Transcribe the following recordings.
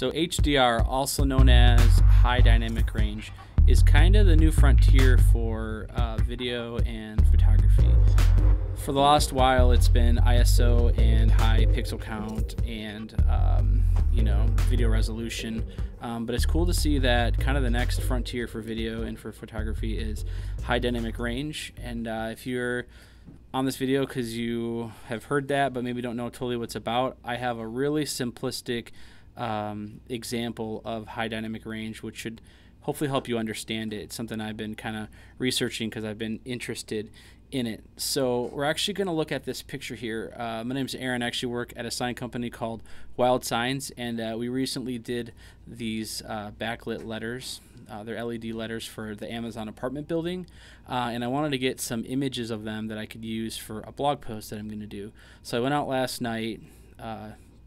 So HDR, also known as high dynamic range, is kind of the new frontier for video and photography. For the last while, it's been ISO and high pixel count and video resolution. But it's cool to see that kind of the next frontier for video and for photography is high dynamic range. And if you're on this video because you have heard that but maybe don't know totally what's about, I have a really simplistic example of high dynamic range, which should hopefully help you understand it. It's something I've been kind of researching because I've been interested in it. So we're actually going to look at this picture here. My name's Aaron. I actually work at a sign company called Wilde Signs, and we recently did these backlit letters. They're LED letters for the Amazon apartment building, and I wanted to get some images of them that I could use for a blog post that I'm going to do. So I went out last night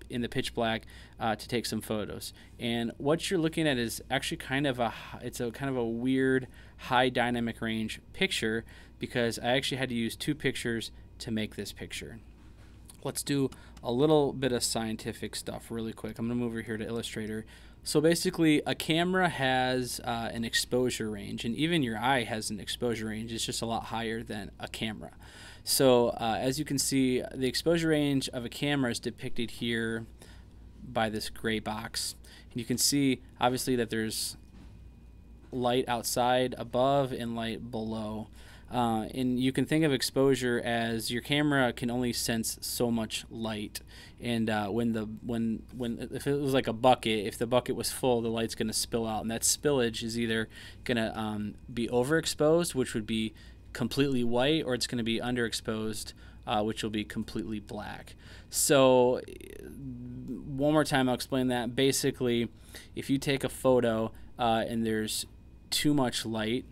in the pitch black to take some photos, and what you're looking at is actually kind of a weird high dynamic range picture because I actually had to use two pictures to make this picture. Let's do a little bit of scientific stuff really quick. I'm gonna move over here to Illustrator. So basically a camera has an exposure range, and even your eye has an exposure range. It's just a lot higher than a camera. So as you can see, the exposure range of a camera is depicted here by this gray box. And you can see obviously that there's light outside above and light below. And you can think of exposure as your camera can only sense so much light, and if it was like a bucket, if the bucket was full, the light's going to spill out, and that spillage is either going to be overexposed, which would be completely white, or it's going to be underexposed, which will be completely black. So one more time, I'll explain that. Basically, if you take a photo and there's too much light,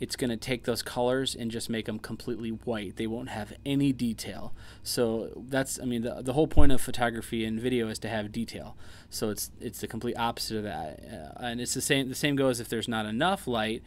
it's going to take those colors and just make them completely white. They won't have any detail. So that's, I mean, the whole point of photography and video is to have detail. So it's the complete opposite of that. And it's the same goes if there's not enough light,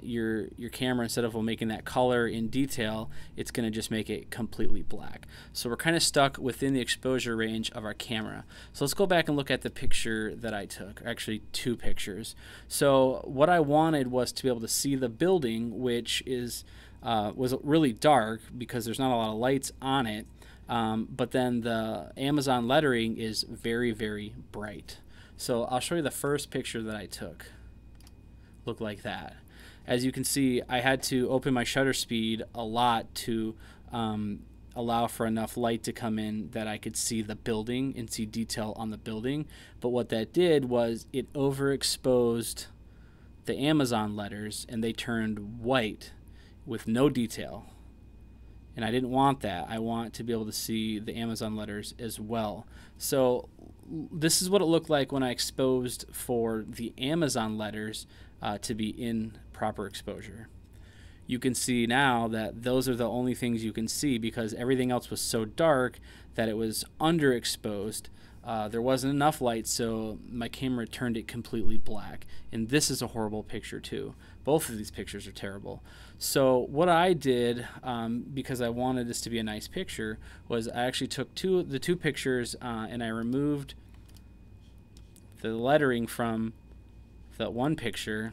your camera, instead of making that color in detail, it's going to just make it completely black. So we're kind of stuck within the exposure range of our camera. So let's go back and look at the picture that I took, actually two pictures. So what I wanted was to be able to see the building, which is was really dark because there's not a lot of lights on it, but then the Amazon lettering is very, very bright. So I'll show you the first picture that I took. Look like that. As you can see, I had to open my shutter speed a lot to allow for enough light to come in that I could see the building and see detail on the building. But what that did was it overexposed the Amazon letters, and they turned white with no detail. And I didn't want that. I want to be able to see the Amazon letters as well. So this is what it looked like when I exposed for the Amazon letters to be in proper exposure. You can see now that those are the only things you can see because everything else was so dark that it was underexposed. There wasn't enough light, so my camera turned it completely black. And this is a horrible picture too. Both of these pictures are terrible. So what I did, because I wanted this to be a nice picture, was I actually took the two pictures and I removed the lettering from that one picture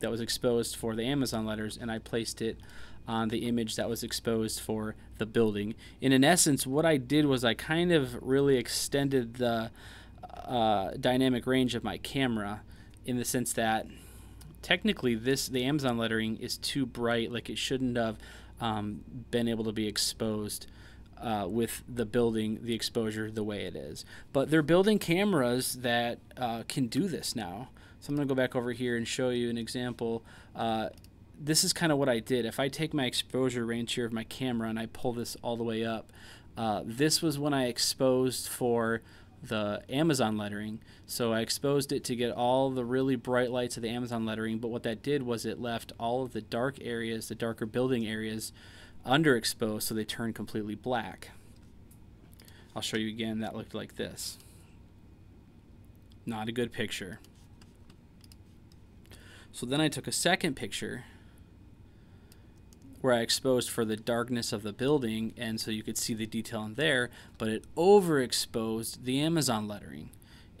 that was exposed for the Amazon letters, and I placed it on the image that was exposed for the building. And in essence, what I did was I kind of really extended the dynamic range of my camera, in the sense that technically the Amazon lettering is too bright, like it shouldn't have been able to be exposed with the building, the exposure the way it is. But they're building cameras that can do this now. So I'm going to go back over here and show you an example. This is kind of what I did. If I take my exposure range here of my camera and I pull this all the way up, this was when I exposed for the Amazon lettering. So I exposed it to get all the really bright lights of the Amazon lettering, but what that did was it left all of the dark areas, the darker building areas, underexposed, so they turned completely black. I'll show you again. That looked like this. Not a good picture. So then I took a second picture where I exposed for the darkness of the building, and so you could see the detail in there, but it overexposed the Amazon lettering.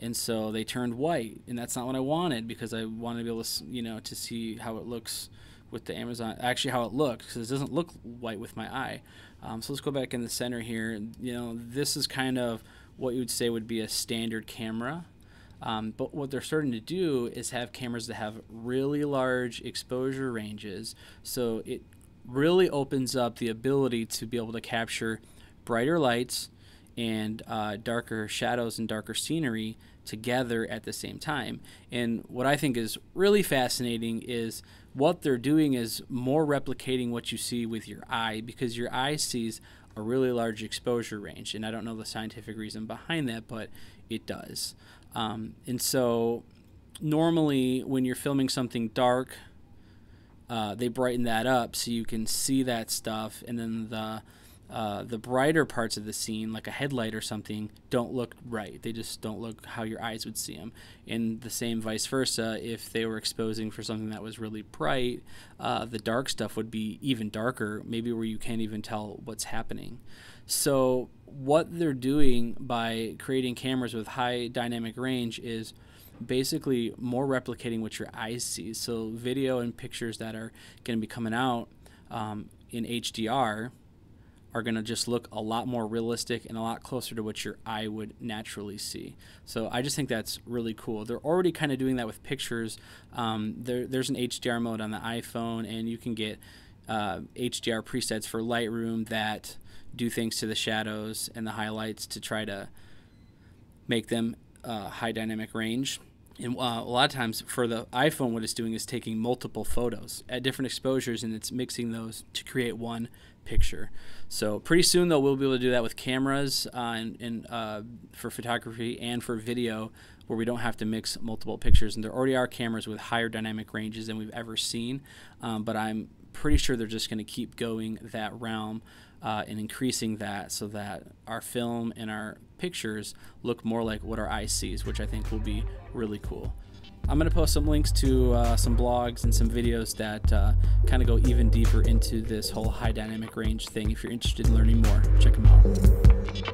And so they turned white, and that's not what I wanted, because I wanted to be able to, you know, to see how it looks with the Amazon, actually how it looks, because it doesn't look white with my eye. So let's go back in the center here. You know, this is kind of what you would say would be a standard camera. But what they're starting to do is have cameras that have really large exposure ranges. So it really opens up the ability to be able to capture brighter lights and darker shadows and darker scenery together at the same time. And what I think is really fascinating is what they're doing is more replicating what you see with your eye, because your eye sees a really large exposure range. And I don't know the scientific reason behind that, but it does. And so normally when you're filming something dark, they brighten that up so you can see that stuff, and then the brighter parts of the scene, like a headlight or something, don't look right. They just don't look how your eyes would see them. And the same vice versa, if they were exposing for something that was really bright, the dark stuff would be even darker, maybe where you can't even tell what's happening. So what they're doing by creating cameras with high dynamic range is basically more replicating what your eyes see. So video and pictures that are going to be coming out in HDR are going to just look a lot more realistic and a lot closer to what your eye would naturally see. So I just think that's really cool. They're already kind of doing that with pictures. There's an HDR mode on the iPhone, and you can get HDR presets for Lightroom that do things to the shadows and the highlights to try to make them high dynamic range. And a lot of times for the iPhone, what it's doing is taking multiple photos at different exposures, and it's mixing those to create one picture. So pretty soon, though, we'll be able to do that with cameras and for photography and for video, where we don't have to mix multiple pictures. And there already are cameras with higher dynamic ranges than we've ever seen, but I'm pretty sure they're just going to keep going that realm and increasing that, so that our film and our pictures look more like what our eye sees, which I think will be really cool. I'm going to post some links to some blogs and some videos that kind of go even deeper into this whole high dynamic range thing. If you're interested in learning more, check them out.